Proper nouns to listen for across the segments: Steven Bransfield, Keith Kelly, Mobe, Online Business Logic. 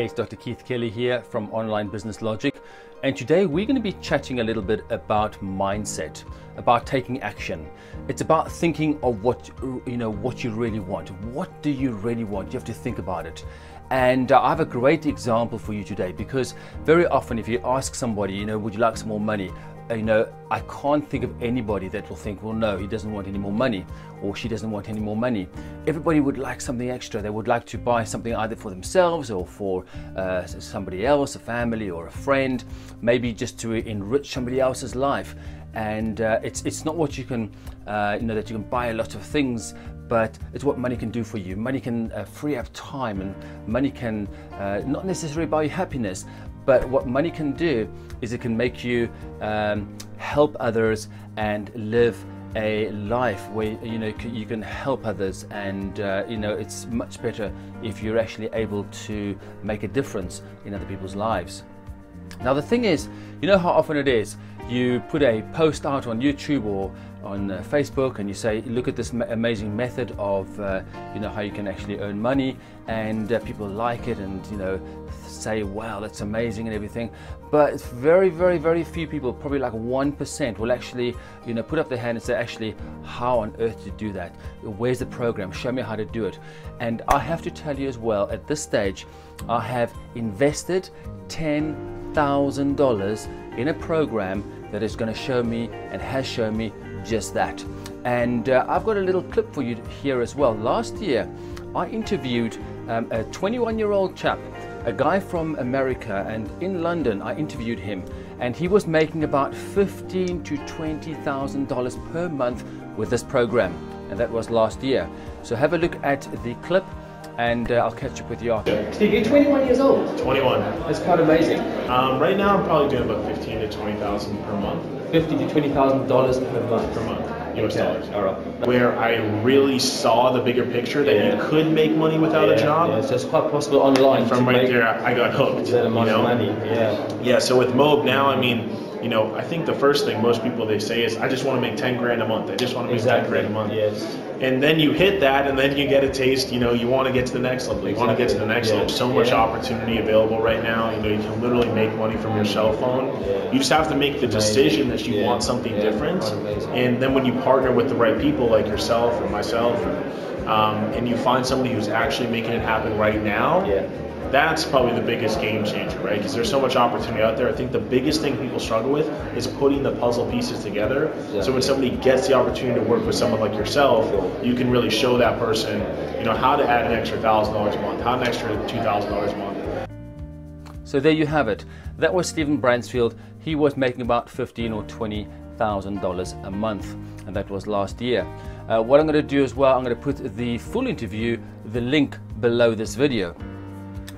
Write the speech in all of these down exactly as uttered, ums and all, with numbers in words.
Hey, it's Doctor Keith Kelly here from Online Business Logic, and today we're going to be chatting a little bit about mindset, about taking action. It's about thinking of what you know, what you really want. What do you really want? You have to think about it. And uh, I have a great example for you today, because very often if you ask somebody, you know, would you like some more money? You know, I can't think of anybody that will think, well, no, he doesn't want any more money, or she doesn't want any more money. Everybody would like something extra. They would like to buy something either for themselves or for uh, somebody else, a family or a friend, maybe just to enrich somebody else's life. And uh, it's it's not what you can, uh, you know, that you can buy a lot of things, but it's what money can do for you. Money can uh, free up time, and money can uh, not necessarily buy you happiness, but what money can do is it can make you um, help others and live a life where you know you can help others, and uh, you know it's much better if you're actually able to make a difference in other people's lives. Now the thing is, you know how often it is you put a post out on YouTube or on uh, Facebook, and you say, look at this ma amazing method of uh, you know how you can actually earn money, and uh, people like it and you know say, wow, that's amazing and everything. But it's very very very few people, probably like one percent will actually you know put up their hand and say, actually, how on earth to do that? Where's the program? Show me how to do it. And I have to tell you as well, at this stage I have invested ten thousand dollars in a program that is going to show me and has shown me just that. And uh, I've got a little clip for you here as well. Last year I interviewed um, a twenty-one year old chap, a guy from America, and in London I interviewed him, and he was making about fifteen to twenty thousand dollars per month with this program, and that was last year. So have a look at the clip, and uh, I'll catch up with you after. Steve, you're twenty-one years old? twenty-one. That's quite amazing. Um, right now I'm probably doing about fifteen to twenty thousand per month. fifteen to twenty thousand dollars per month. Per month, U S dollars. All right. Where I really saw the bigger picture, that yeah. you could make money without yeah, a job. Yeah, so it's quite possible online. And from right there, I got hooked. That amount you know? of money, yeah. Yeah, so with Mobe now, I mean, you know, I think the first thing most people they say is, I just want to make ten grand a month. I just want to make exactly. ten grand a month. Yes. And then you hit that, and then you get a taste, you know, you want to get to the next level. You exactly. want to get to the next yeah. level. So yeah. much opportunity available right now. You know, you can literally make money from your cell phone. Yeah. You just have to make the decision that you yeah. want something yeah. different. And then when you partner with the right people like yourself or myself, or, um, and you find somebody who's actually making it happen right now, yeah. that's probably the biggest game changer, right? Because there's so much opportunity out there. I think the biggest thing people struggle with is putting the puzzle pieces together. Exactly. So when somebody gets the opportunity to work with someone like yourself, you can really show that person, you know, how to add an extra thousand dollars a month, how an extra two thousand dollars a month. So there you have it. That was Steven Bransfield. He was making about fifteen or twenty thousand dollars a month, and that was last year. Uh, what I'm going to do as well, I'm going to put the full interview, the link below this video.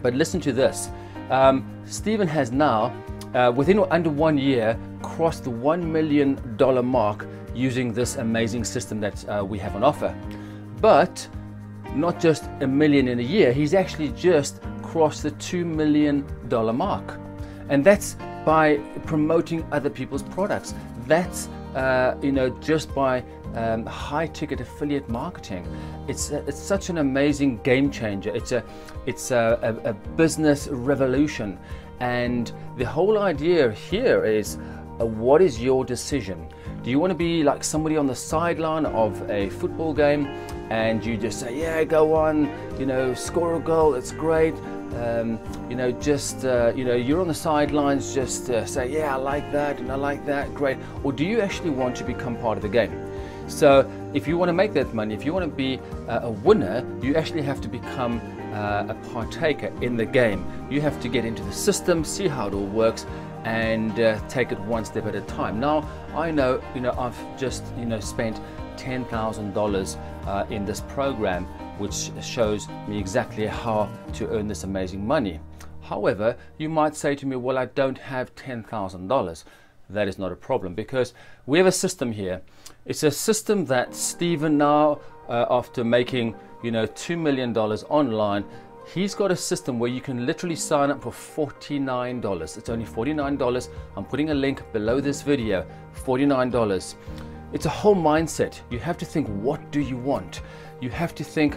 But listen to this. Um, Steven has now, uh, within under one year, crossed the one million dollar mark using this amazing system that uh, we have on offer. But not just a million in a year, he's actually just crossed the two million dollar mark. And that's by promoting other people's products. That's Uh, you know, just by um, high-ticket affiliate marketing. It's a, it's such an amazing game changer. It's a it's a, a, a business revolution, and the whole idea here is, uh, what is your decision? Do you want to be like somebody on the sideline of a football game, and you just say, yeah, go on, you know, score a goal, it's great. Um, you know, just, uh, you know, you're on the sidelines, just uh, say, yeah, I like that and I like that, great. Or do you actually want to become part of the game? So if you want to make that money, if you want to be uh, a winner, you actually have to become uh, a partaker in the game. You have to get into the system, see how it all works, and uh, take it one step at a time. Now, I know, you know, I've just, you know, spent ten thousand dollars uh, in this program, which shows me exactly how to earn this amazing money. However, you might say to me, well, I don't have ten thousand dollars. That is not a problem, because we have a system here. It's a system that Steven now, uh, after making, you know, two million dollars online, he's got a system where you can literally sign up for forty-nine dollars. It's only forty-nine dollars. I'm putting a link below this video, forty-nine dollars. It's a whole mindset. You have to think, what do you want? You have to think,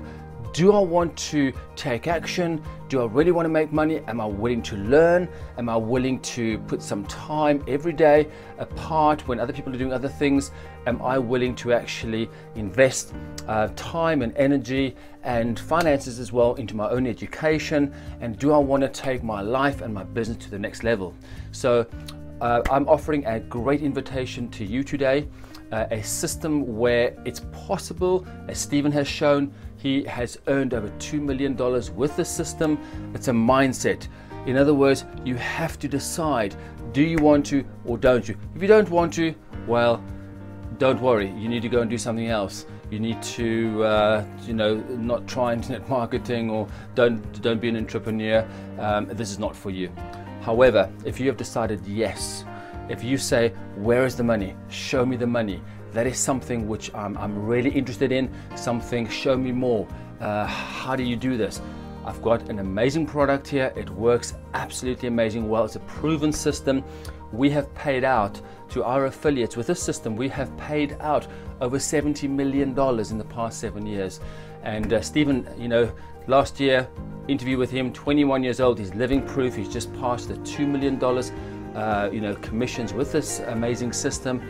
do I want to take action? Do I really want to make money? Am I willing to learn? Am I willing to put some time every day apart when other people are doing other things? Am I willing to actually invest uh, time and energy and finances as well into my own education? And do I want to take my life and my business to the next level? So uh, I'm offering a great invitation to you today. Uh, a system where it's possible, as Steven has shown, he has earned over two million dollars with this system. It's a mindset. In other words, you have to decide, do you want to or don't you? If you don't want to, well, don't worry, you need to go and do something else. You need to, uh, you know, not try internet marketing, or don't, don't be an entrepreneur. Um, this is not for you. However, if you have decided yes, if you say, where is the money? Show me the money. That is something which I'm, I'm really interested in. Something, show me more. Uh, how do you do this? I've got an amazing product here. It works absolutely amazing well. It's a proven system. We have paid out to our affiliates with this system. We have paid out over seventy million dollars in the past seven years. And uh, Steven, you know, last year, interview with him, twenty-one years old. He's living proof. He's just passed the two million dollars. Uh, you know, commissions with this amazing system.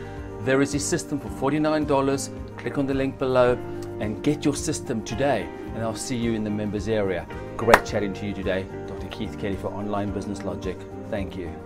There is a system for forty-nine dollars. Click on the link below and get your system today, and I'll see you in the members area. Great chatting to you today. Doctor Keith Kelly for Online Business Logic. Thank you.